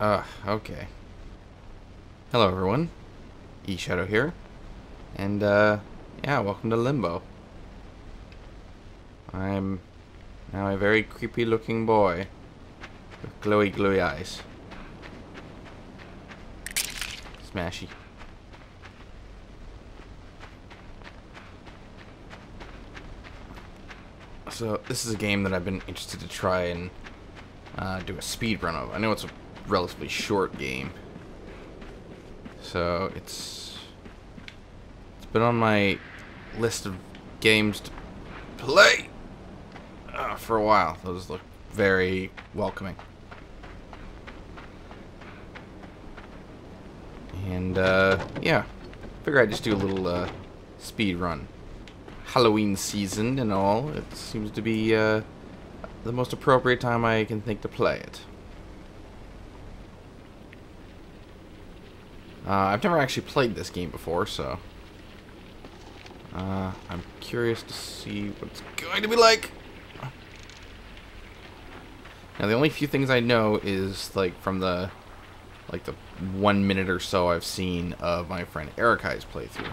Ugh. Okay. Hello everyone, E-Shadow here, and yeah, welcome to Limbo. I'm now a very creepy looking boy with glowy glowy eyes. Smashy. So this is a game that I've been interested to try and do a speed run of. I know it's a relatively short game, so it's been on my list of games to play for a while. Those look very welcoming, and yeah, figure I'd just do a little speed run. Halloween season and all, it seems to be the most appropriate time I can think to play it. I've never actually played this game before, so I'm curious to see what it's going to be like. Now, the only few things I know is like from the 1 minute or so I've seen of my friend Erikai's playthrough.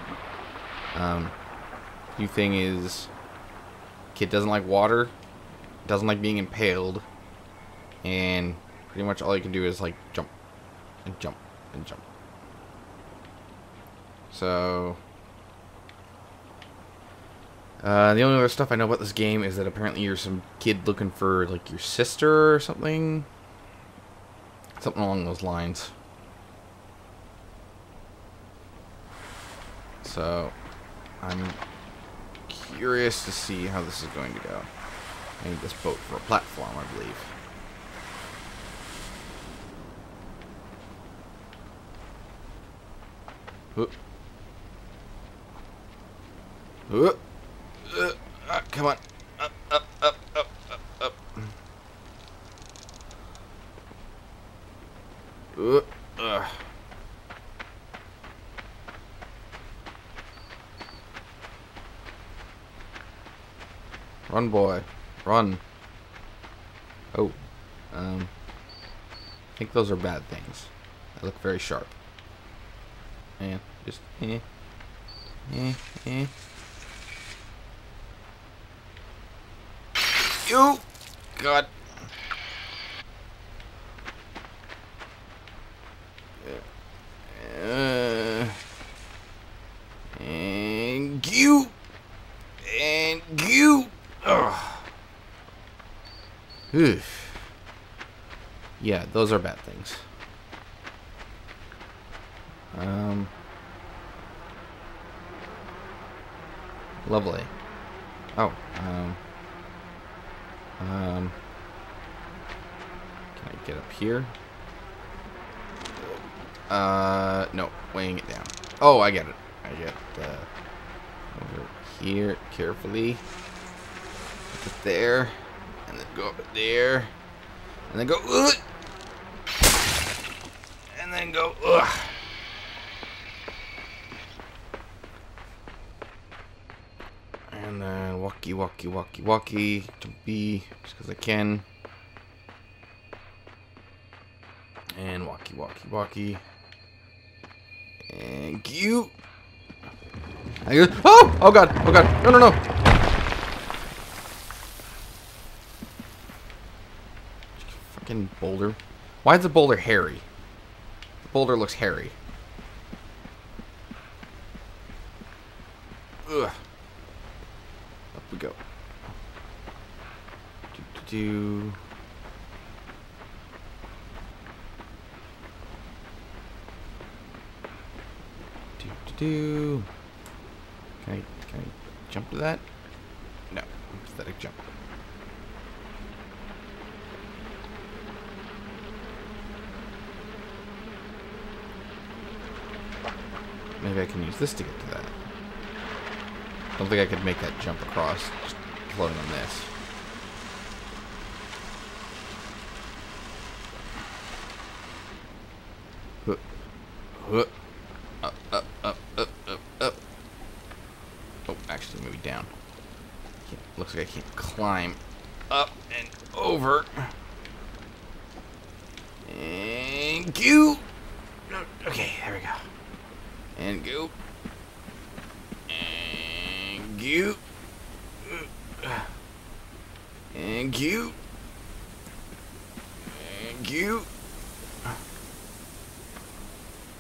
New thing is, kid doesn't like water, doesn't like being impaled, and pretty much all you can do is like jump and jump and jump. So, the only other stuff I know about this game is that apparently you're some kid looking for, like, your sister or something. Something along those lines. So, I'm curious to see how this is going to go. I need this boat for a platform, I believe. Whoop. Come on, up. Run, boy, run. Oh, I think those are bad things. They look very sharp. And just You God. And you. And you. Yeah, those are bad things. Lovely. Oh, can I get up here? No, weighing it down. Oh, I get it. I get over here carefully. Up it there, and then go up it there, and then go, and then go. And then walkie, walkie, walkie, walkie to B, just because I can. And walkie, walkie, walkie. Thank you. I go. Oh! Oh God! Oh God! No! No! No! Fucking boulder. Why is the boulder hairy? The boulder looks hairy. Ugh. We go. Do. Can I jump to that? No, pathetic jump. Maybe I can use this to get to that. I don't think I could make that jump across just floating on this. Up. Oh, actually, maybe down. Looks like I can't climb up and over. And go. Okay, there we go. And go. And go. And go.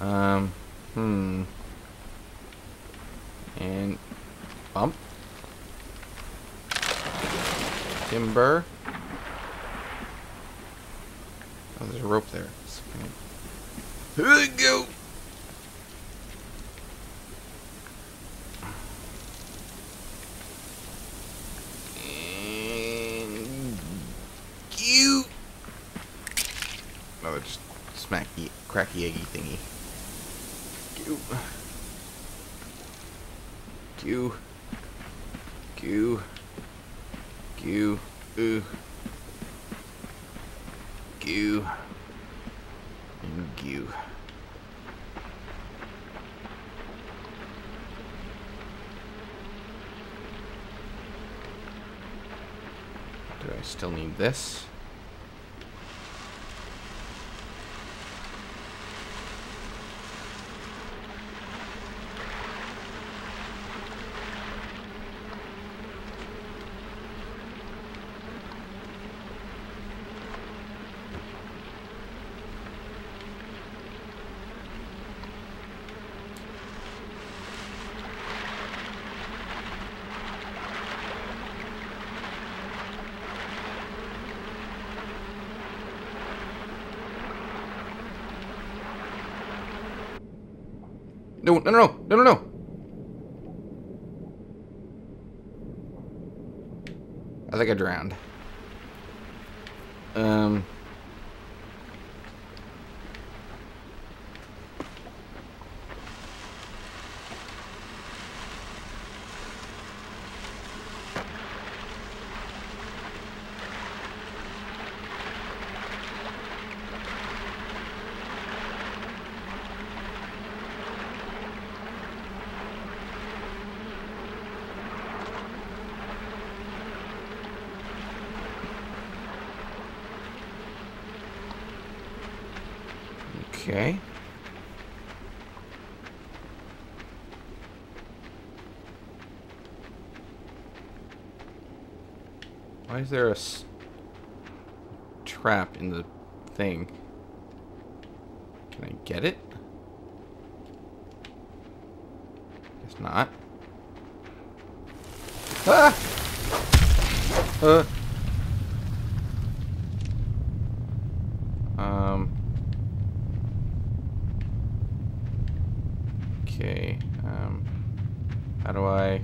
And go. And bump. Timber. Oh, there's a rope there. Here we go. And you. Another just smacky, cracky, eggy thingy. Goo. Goo. Goo. Goo. Ooh. Goo. And goo. Do I still need this? No, no, no, no, no, no. I think I drowned. Okay. Why is there a trap in the thing? Can I get it? Guess not. Ah! Okay, how do I,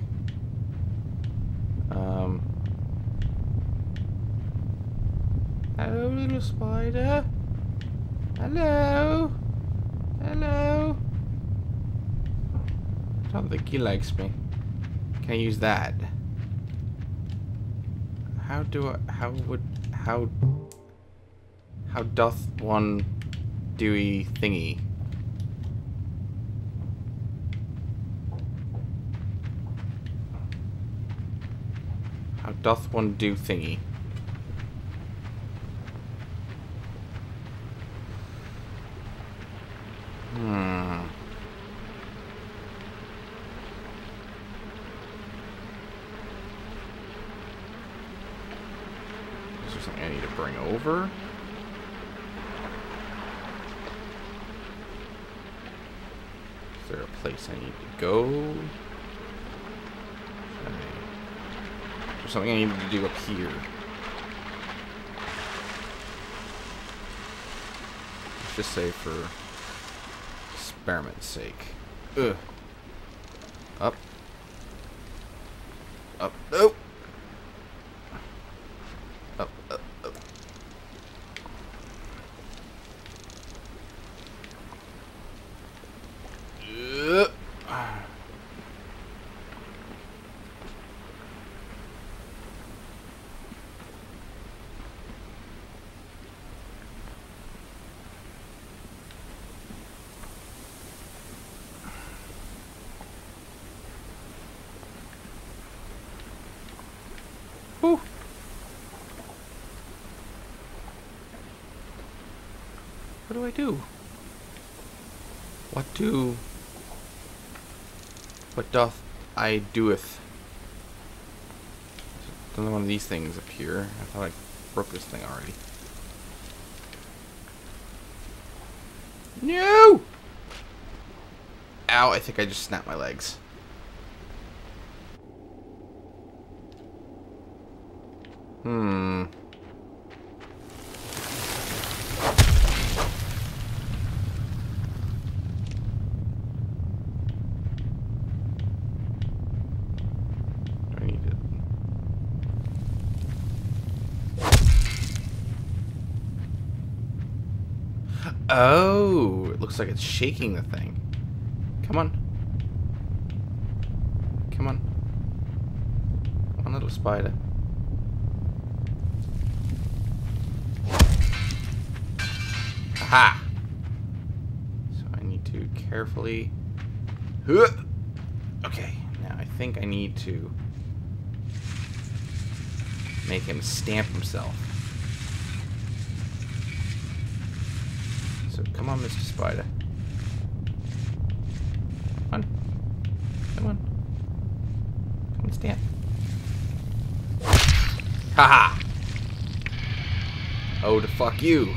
hello little spider, hello, hello, I don't think he likes me, can I use that, how doth one doey thingy? Doth one do thingy? Is there something I need to bring over? Is there a place I need to go? Something I need to do up here. Let's just say for experiment's sake. Ugh. Up. Up. Nope. Up. Up. Up. Whew. What do I do? What doth I doeth? There's another one of these things up here. I thought I broke this thing already. No! Ow, I think I just snapped my legs. Hmm. Oh, it looks like it's shaking the thing. Come on. Come on. Come on, little spider. Aha! So I need to carefully... Okay, now I think I need to make him stamp himself. Come on, Mr. Spider. Come on. Come on. Come on, stand. Haha! Oh, the fuck you!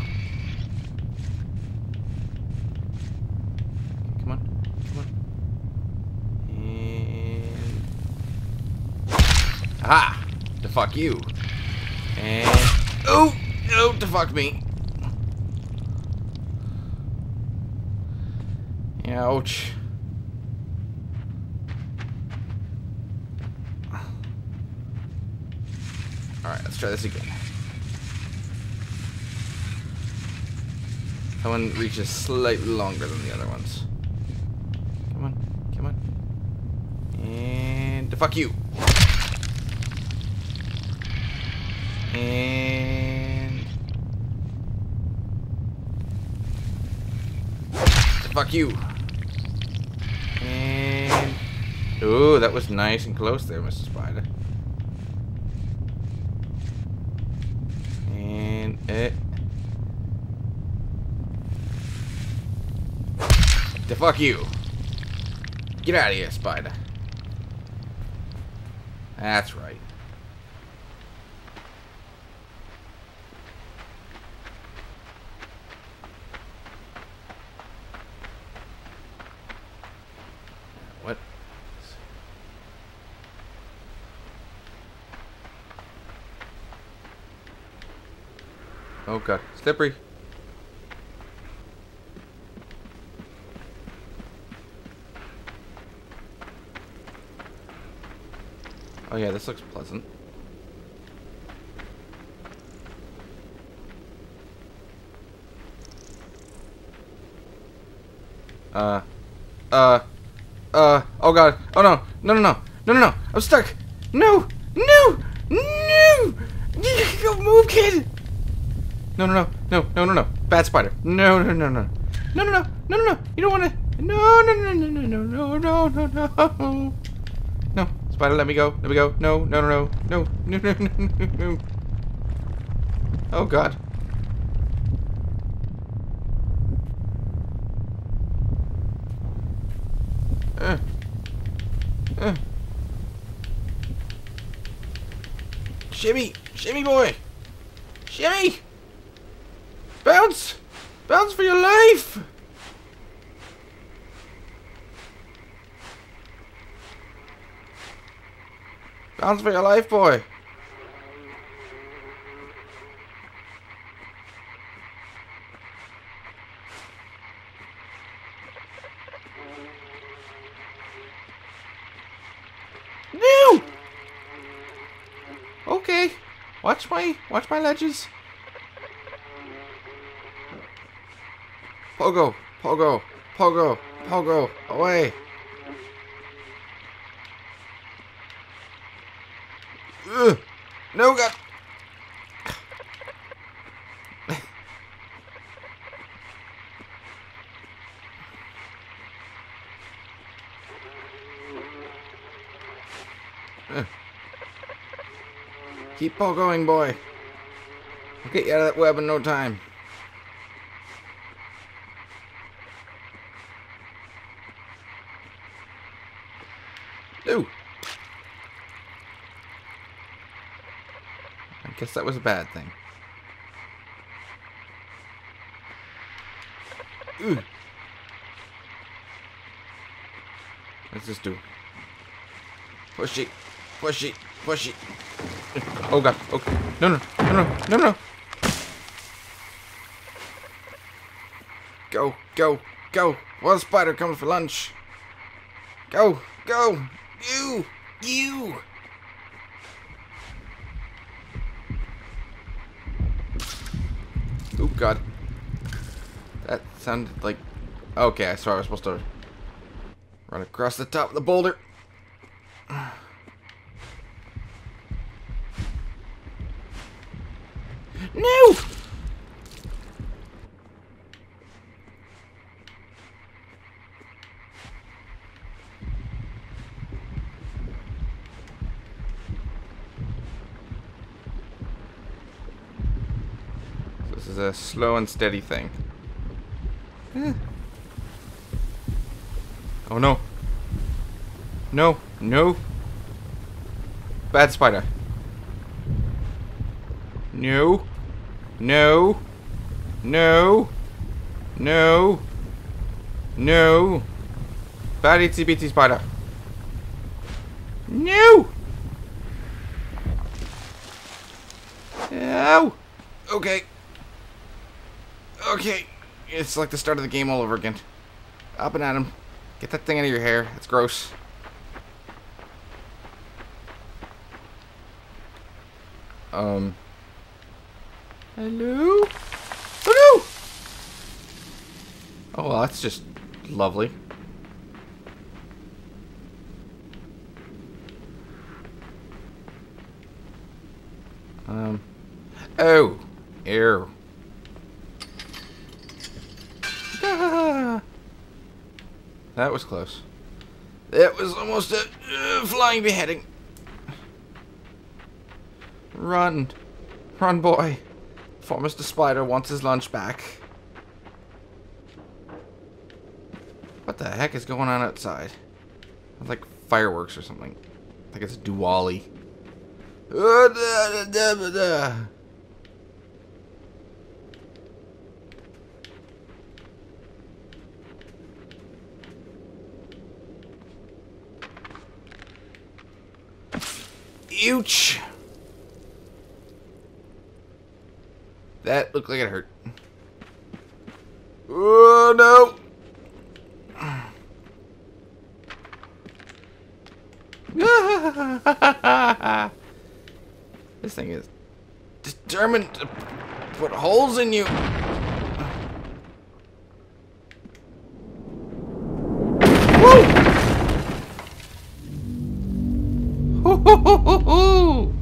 Come on. Come on. And... Aha! The fuck you! And... Oh! Oh, the fuck me! Ouch. Alright, let's try this again. That one reaches slightly longer than the other ones. Come on, come on. And... Fuck you! And... Fuck you! Ooh, that was nice and close there, Mr. Spider. And it... The fuck you! Get out of here, Spider. That's right. Oh god, slippery. Oh yeah, this looks pleasant. Oh god. Oh no. No, no, no. No, no, no. I'm stuck. No. No. No. Go move, kid. No, no, no, no, no, no, no, bad spider. No, no, no, no, no, no, no, no, no, no, you don't want to. No, no, no, no, no, no, no, no, no, no, spider, let me go, let me go. No, no, no, no, no, no, no, no. Oh god. Shimmy, shimmy, boy, shimmy. Bounce! Bounce for your life! Bounce for your life, boy! No! Okay. Watch my ledges. Pogo, pogo, pogo, pogo, away. Ugh. No, God. Keep pogoing, boy. I'll get you out of that web in no time. Guess that was a bad thing. Ooh. Let's just do it. Pushy, pushy, pushy. Oh god. Okay. No, no, no, no, no, no. Go, go, go. One spider comes for lunch. Go, go. You, you. Oh god. That sounded like. Okay, I saw I was supposed to run across the top of the boulder. No! So this is a slow and steady thing. Oh no. No, no. Bad spider. No. No. No. No. No. Bad itsy bitsy spider. No. Ow. Okay. Okay. It's like the start of the game all over again. Up and at him. Get that thing out of your hair. That's gross. Hello? Hello! Oh, well, that's just lovely. Oh! Ew. Ah. That was close. That was almost a flying beheading. Run. Run, boy. Before Mr. Spider wants his lunch back. What the heck is going on outside? It's like fireworks or something. I think it's Diwali. Ouch! That looked like it hurt. Oh no! This thing is determined to put holes in you. Woo!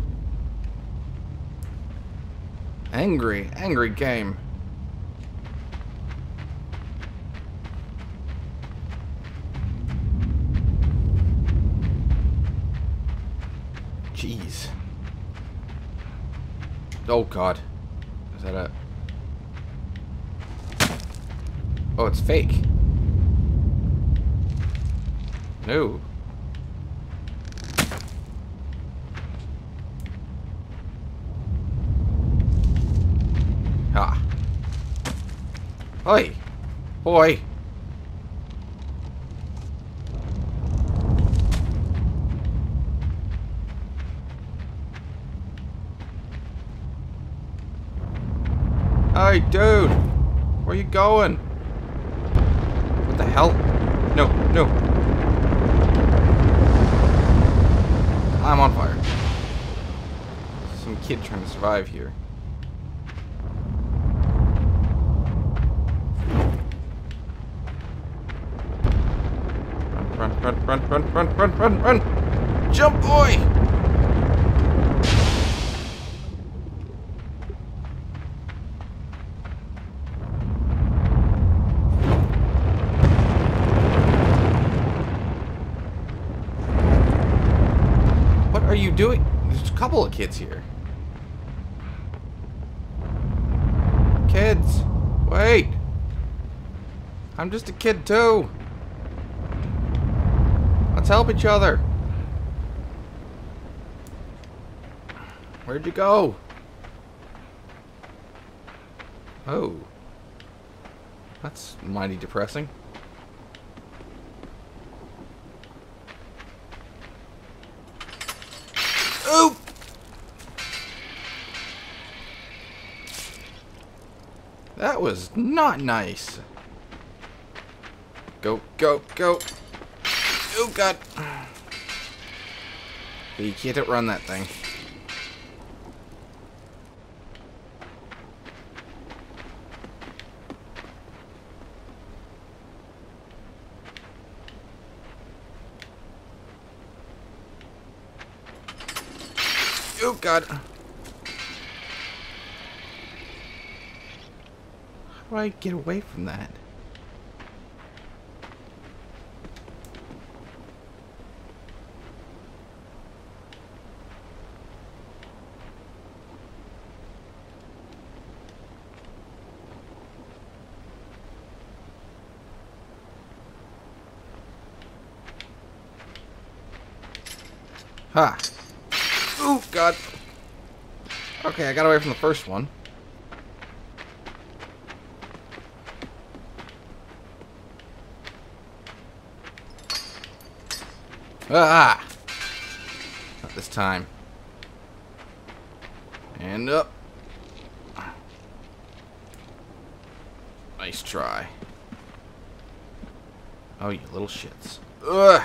Angry, angry game. Jeez. Oh god. Is that a... Oh, it's fake. No. Ah. Oi! Boy! Hey, dude! Where you going? What the hell? No, no! I'm on fire. Some kid trying to survive here. Run, run, run, run, run, run, run! Jump, boy! What are you doing? There's a couple of kids here. Kids! Wait! I'm just a kid, too! Let's help each other. Where'd you go? Oh. That's mighty depressing. Oh! That was not nice. Go, go, go. Oh, God. But you can't outrun that thing. Oh, God. How do I get away from that? Ha. Huh. Oh, God. Okay, I got away from the first one. Ah! Not this time. And up. Nice try. Oh, you little shits. Ugh!